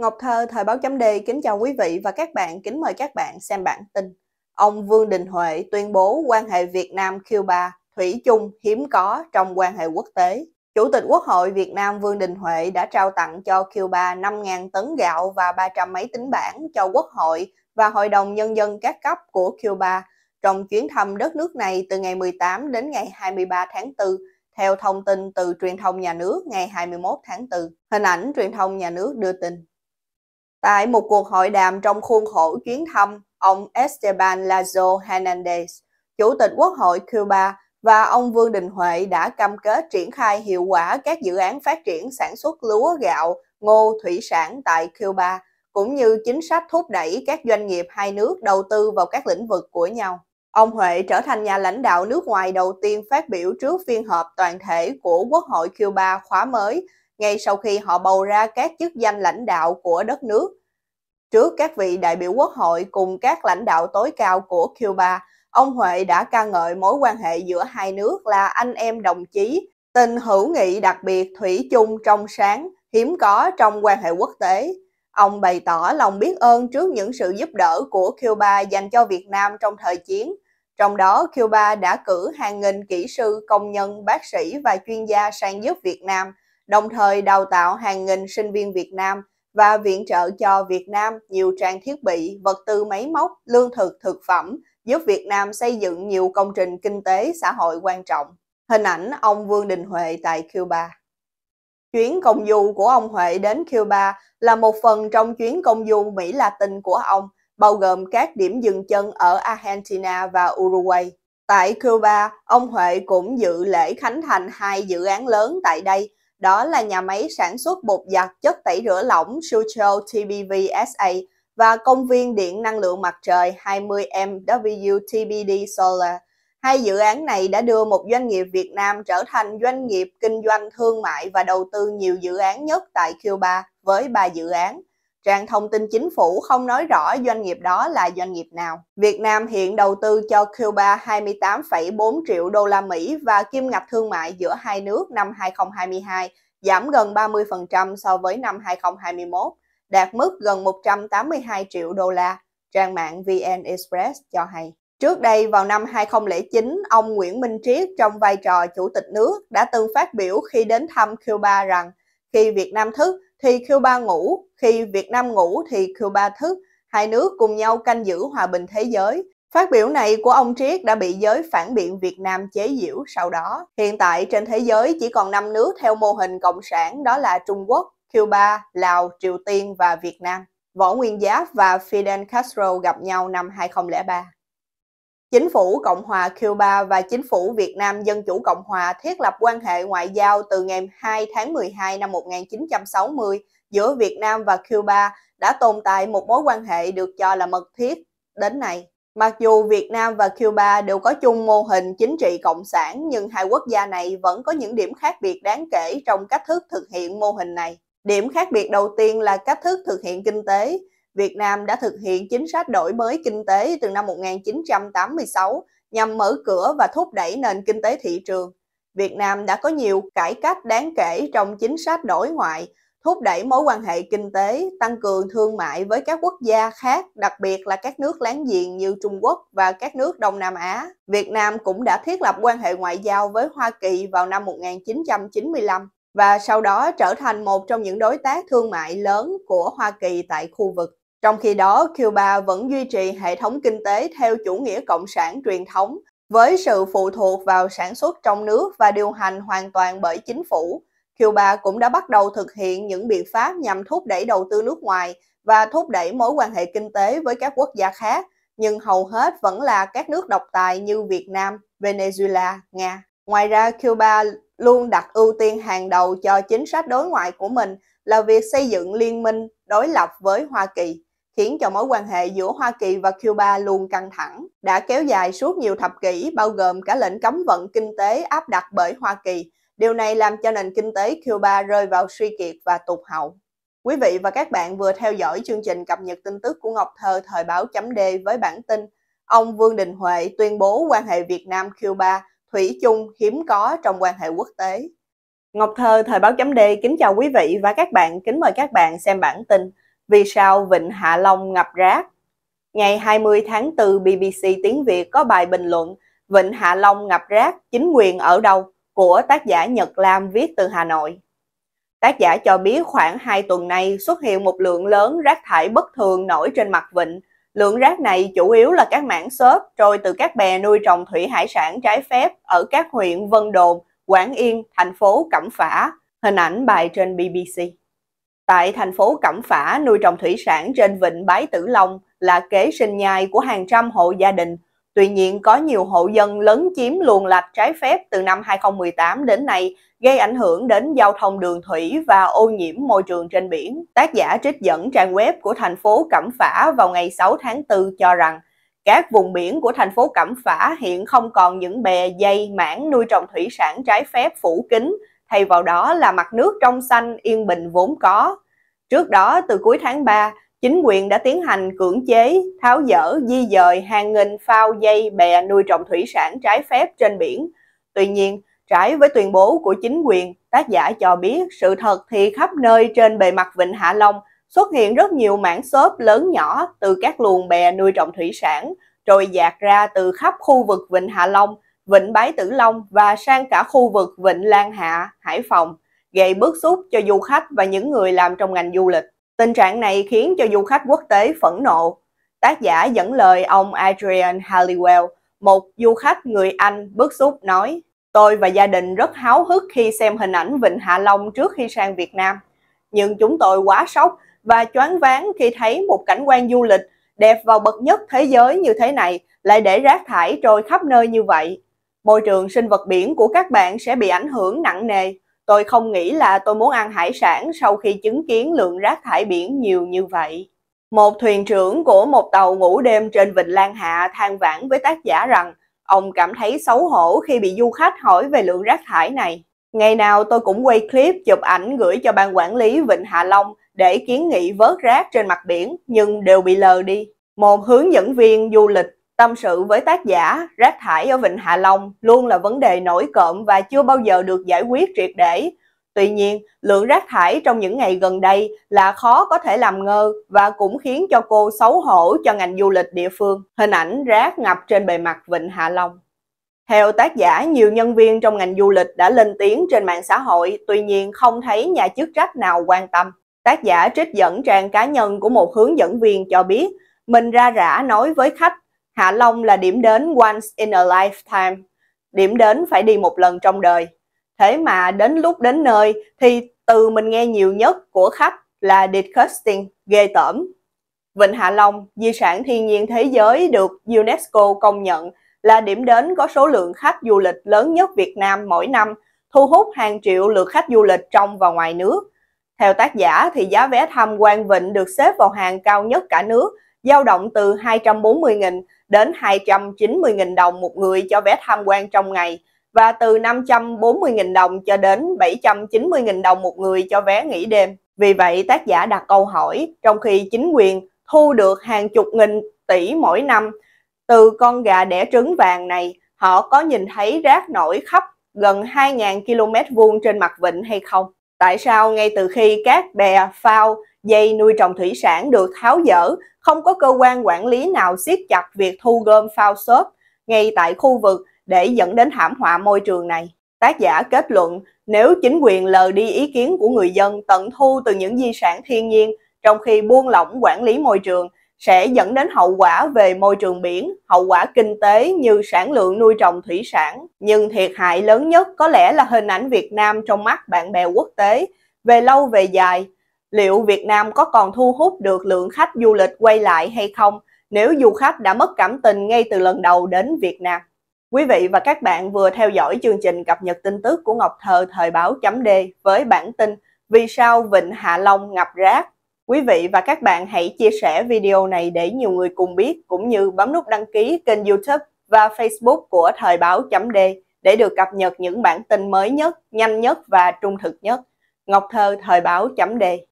Ngọc Thơ, Thời báo chấm D kính chào quý vị và các bạn, kính mời các bạn xem bản tin. Ông Vương Đình Huệ tuyên bố quan hệ Việt Nam-Cuba thủy chung hiếm có trong quan hệ quốc tế. Chủ tịch Quốc hội Việt Nam Vương Đình Huệ đã trao tặng cho Cuba 5.000 tấn gạo và 300 máy tính bảng cho Quốc hội và Hội đồng Nhân dân các cấp của Cuba trong chuyến thăm đất nước này từ ngày 18 đến ngày 23 tháng 4, theo thông tin từ truyền thông nhà nước ngày 21 tháng 4. Hình ảnh truyền thông nhà nước đưa tin. Tại một cuộc hội đàm trong khuôn khổ chuyến thăm, ông Esteban Lazo Hernandez, Chủ tịch Quốc hội Cuba, và ông Vương Đình Huệ đã cam kết triển khai hiệu quả các dự án phát triển sản xuất lúa, gạo, ngô, thủy sản tại Cuba, cũng như chính sách thúc đẩy các doanh nghiệp hai nước đầu tư vào các lĩnh vực của nhau. Ông Huệ trở thành nhà lãnh đạo nước ngoài đầu tiên phát biểu trước phiên họp toàn thể của Quốc hội Cuba khóa mới, ngay sau khi họ bầu ra các chức danh lãnh đạo của đất nước. Trước các vị đại biểu Quốc hội cùng các lãnh đạo tối cao của Cuba, ông Huệ đã ca ngợi mối quan hệ giữa hai nước là anh em đồng chí, tình hữu nghị đặc biệt thủy chung trong sáng, hiếm có trong quan hệ quốc tế. Ông bày tỏ lòng biết ơn trước những sự giúp đỡ của Cuba dành cho Việt Nam trong thời chiến. Trong đó, Cuba đã cử hàng nghìn kỹ sư, công nhân, bác sĩ và chuyên gia sang giúp Việt Nam, đồng thời đào tạo hàng nghìn sinh viên Việt Nam và viện trợ cho Việt Nam nhiều trang thiết bị, vật tư máy móc, lương thực, thực phẩm, giúp Việt Nam xây dựng nhiều công trình kinh tế, xã hội quan trọng. Hình ảnh ông Vương Đình Huệ tại Cuba. Chuyến công du của ông Huệ đến Cuba là một phần trong chuyến công du Mỹ Latin của ông, bao gồm các điểm dừng chân ở Argentina và Uruguay. Tại Cuba, ông Huệ cũng dự lễ khánh thành hai dự án lớn tại đây, đó là nhà máy sản xuất bột giặt chất tẩy rửa lỏng Sutro TBVSA và công viên điện năng lượng mặt trời 20 MW TBD Solar. Hai dự án này đã đưa một doanh nghiệp Việt Nam trở thành doanh nghiệp kinh doanh thương mại và đầu tư nhiều dự án nhất tại Cuba với 3 dự án. Trang thông tin chính phủ không nói rõ doanh nghiệp đó là doanh nghiệp nào. Việt Nam hiện đầu tư cho Cuba 28,4 triệu đô la Mỹ và kim ngạch thương mại giữa hai nước năm 2022 giảm gần 30% so với năm 2021, đạt mức gần 182 triệu đô la, trang mạng VN Express cho hay. Trước đây, vào năm 2009, ông Nguyễn Minh Triết trong vai trò chủ tịch nước đã từng phát biểu khi đến thăm Cuba rằng khi Việt Nam thức thì Cuba ngủ, khi Việt Nam ngủ thì Cuba thức, hai nước cùng nhau canh giữ hòa bình thế giới. Phát biểu này của ông Triết đã bị giới phản biện Việt Nam chế giễu sau đó. Hiện tại trên thế giới chỉ còn 5 nước theo mô hình cộng sản, đó là Trung Quốc, Cuba, Lào, Triều Tiên và Việt Nam. Võ Nguyên Giáp và Fidel Castro gặp nhau năm 2003. Chính phủ Cộng hòa Cuba và Chính phủ Việt Nam Dân chủ Cộng hòa thiết lập quan hệ ngoại giao từ ngày 2 tháng 12 năm 1960 giữa Việt Nam và Cuba đã tồn tại một mối quan hệ được cho là mật thiết đến nay. Mặc dù Việt Nam và Cuba đều có chung mô hình chính trị cộng sản, nhưng hai quốc gia này vẫn có những điểm khác biệt đáng kể trong cách thức thực hiện mô hình này. Điểm khác biệt đầu tiên là cách thức thực hiện kinh tế. Việt Nam đã thực hiện chính sách đổi mới kinh tế từ năm 1986 nhằm mở cửa và thúc đẩy nền kinh tế thị trường. Việt Nam đã có nhiều cải cách đáng kể trong chính sách đối ngoại, thúc đẩy mối quan hệ kinh tế, tăng cường thương mại với các quốc gia khác, đặc biệt là các nước láng giềng như Trung Quốc và các nước Đông Nam Á. Việt Nam cũng đã thiết lập quan hệ ngoại giao với Hoa Kỳ vào năm 1995 và sau đó trở thành một trong những đối tác thương mại lớn của Hoa Kỳ tại khu vực. Trong khi đó, Cuba vẫn duy trì hệ thống kinh tế theo chủ nghĩa cộng sản truyền thống, với sự phụ thuộc vào sản xuất trong nước và điều hành hoàn toàn bởi chính phủ. Cuba cũng đã bắt đầu thực hiện những biện pháp nhằm thúc đẩy đầu tư nước ngoài và thúc đẩy mối quan hệ kinh tế với các quốc gia khác, nhưng hầu hết vẫn là các nước độc tài như Việt Nam, Venezuela, Nga. Ngoài ra, Cuba luôn đặt ưu tiên hàng đầu cho chính sách đối ngoại của mình là việc xây dựng liên minh đối lập với Hoa Kỳ, khiến cho mối quan hệ giữa Hoa Kỳ và Cuba luôn căng thẳng, đã kéo dài suốt nhiều thập kỷ, bao gồm cả lệnh cấm vận kinh tế áp đặt bởi Hoa Kỳ. Điều này làm cho nền kinh tế Cuba rơi vào suy kiệt và tụt hậu. Quý vị và các bạn vừa theo dõi chương trình cập nhật tin tức của Ngọc Thơ Thời báo chấm D với bản tin ông Vương Đình Huệ tuyên bố quan hệ Việt Nam-Cuba thủy chung hiếm có trong quan hệ quốc tế. Ngọc Thơ Thời báo chấm D kính chào quý vị và các bạn, kính mời các bạn xem bản tin Vì sao Vịnh Hạ Long ngập rác? Ngày 20 tháng 4, BBC Tiếng Việt có bài bình luận Vịnh Hạ Long ngập rác, chính quyền ở đâu? Của tác giả Nhật Lam viết từ Hà Nội. Tác giả cho biết khoảng 2 tuần nay xuất hiện một lượng lớn rác thải bất thường nổi trên mặt vịnh. Lượng rác này chủ yếu là các mảng xốp trôi từ các bè nuôi trồng thủy hải sản trái phép ở các huyện Vân Đồn, Quảng Yên, thành phố Cẩm Phả. Hình ảnh bài trên BBC. Tại thành phố Cẩm Phả, nuôi trồng thủy sản trên vịnh Bái Tử Long là kế sinh nhai của hàng trăm hộ gia đình. Tuy nhiên, có nhiều hộ dân lấn chiếm luồng lạch trái phép từ năm 2018 đến nay, gây ảnh hưởng đến giao thông đường thủy và ô nhiễm môi trường trên biển. Tác giả trích dẫn trang web của thành phố Cẩm Phả vào ngày 6 tháng 4 cho rằng, các vùng biển của thành phố Cẩm Phả hiện không còn những bè dây mảng nuôi trồng thủy sản trái phép phủ kín, thay vào đó là mặt nước trong xanh yên bình vốn có. Trước đó, từ cuối tháng 3, chính quyền đã tiến hành cưỡng chế, tháo dỡ, di dời hàng nghìn phao dây bè nuôi trồng thủy sản trái phép trên biển. Tuy nhiên, trái với tuyên bố của chính quyền, tác giả cho biết sự thật thì khắp nơi trên bề mặt Vịnh Hạ Long xuất hiện rất nhiều mảng xốp lớn nhỏ từ các luồng bè nuôi trồng thủy sản, trôi dạt ra từ khắp khu vực Vịnh Hạ Long, Vịnh Bái Tử Long và sang cả khu vực Vịnh Lan Hạ, Hải Phòng, gây bức xúc cho du khách và những người làm trong ngành du lịch. Tình trạng này khiến cho du khách quốc tế phẫn nộ. Tác giả dẫn lời ông Adrian Halliwell, một du khách người Anh bức xúc nói: "Tôi và gia đình rất háo hức khi xem hình ảnh Vịnh Hạ Long trước khi sang Việt Nam. Nhưng chúng tôi quá sốc và choáng váng khi thấy một cảnh quan du lịch đẹp và bậc nhất thế giới như thế này lại để rác thải trôi khắp nơi như vậy. Môi trường sinh vật biển của các bạn sẽ bị ảnh hưởng nặng nề. Tôi không nghĩ là tôi muốn ăn hải sản sau khi chứng kiến lượng rác thải biển nhiều như vậy." Một thuyền trưởng của một tàu ngủ đêm trên Vịnh Lan Hạ than vãn với tác giả rằng ông cảm thấy xấu hổ khi bị du khách hỏi về lượng rác thải này. "Ngày nào tôi cũng quay clip, chụp ảnh gửi cho ban quản lý Vịnh Hạ Long để kiến nghị vớt rác trên mặt biển, nhưng đều bị lờ đi." Một hướng dẫn viên du lịch tâm sự với tác giả, rác thải ở Vịnh Hạ Long luôn là vấn đề nổi cộm và chưa bao giờ được giải quyết triệt để. Tuy nhiên, lượng rác thải trong những ngày gần đây là khó có thể làm ngơ và cũng khiến cho cô xấu hổ cho ngành du lịch địa phương. Hình ảnh rác ngập trên bề mặt Vịnh Hạ Long. Theo tác giả, nhiều nhân viên trong ngành du lịch đã lên tiếng trên mạng xã hội, tuy nhiên không thấy nhà chức trách nào quan tâm. Tác giả trích dẫn trang cá nhân của một hướng dẫn viên cho biết, mình ra rã nói với khách, Hạ Long là điểm đến once in a lifetime, điểm đến phải đi một lần trong đời. Thế mà đến lúc đến nơi thì từ mình nghe nhiều nhất của khách là disgusting, ghê tởm. Vịnh Hạ Long, di sản thiên nhiên thế giới được UNESCO công nhận là điểm đến có số lượng khách du lịch lớn nhất Việt Nam mỗi năm, thu hút hàng triệu lượt khách du lịch trong và ngoài nước. Theo tác giả thì giá vé tham quan vịnh được xếp vào hàng cao nhất cả nước, dao động từ 240.000 đến 290.000 đồng một người cho vé tham quan trong ngày và từ 540.000 đồng cho đến 790.000 đồng một người cho vé nghỉ đêm. Vì vậy, tác giả đặt câu hỏi, trong khi chính quyền thu được hàng chục nghìn tỷ mỗi năm từ con gà đẻ trứng vàng này, họ có nhìn thấy rác nổi khắp gần 2.000 km vuông trên mặt vịnh hay không? Tại sao ngay từ khi các bè, phao, dây nuôi trồng thủy sản được tháo dỡ, không có cơ quan quản lý nào siết chặt việc thu gom phao xốp ngay tại khu vực để dẫn đến thảm họa môi trường này? Tác giả kết luận, nếu chính quyền lờ đi ý kiến của người dân tận thu từ những di sản thiên nhiên trong khi buông lỏng quản lý môi trường, sẽ dẫn đến hậu quả về môi trường biển, hậu quả kinh tế như sản lượng nuôi trồng thủy sản. Nhưng thiệt hại lớn nhất có lẽ là hình ảnh Việt Nam trong mắt bạn bè quốc tế. Về lâu về dài, liệu Việt Nam có còn thu hút được lượng khách du lịch quay lại hay không nếu du khách đã mất cảm tình ngay từ lần đầu đến Việt Nam? Quý vị và các bạn vừa theo dõi chương trình cập nhật tin tức của Ngọc Thơ thời báo.d với bản tin Vì sao Vịnh Hạ Long ngập rác? Quý vị và các bạn hãy chia sẻ video này để nhiều người cùng biết, cũng như bấm nút đăng ký kênh YouTube và Facebook của thời báo.d để được cập nhật những bản tin mới nhất, nhanh nhất và trung thực nhất. Ngọc Thơ thời báo.d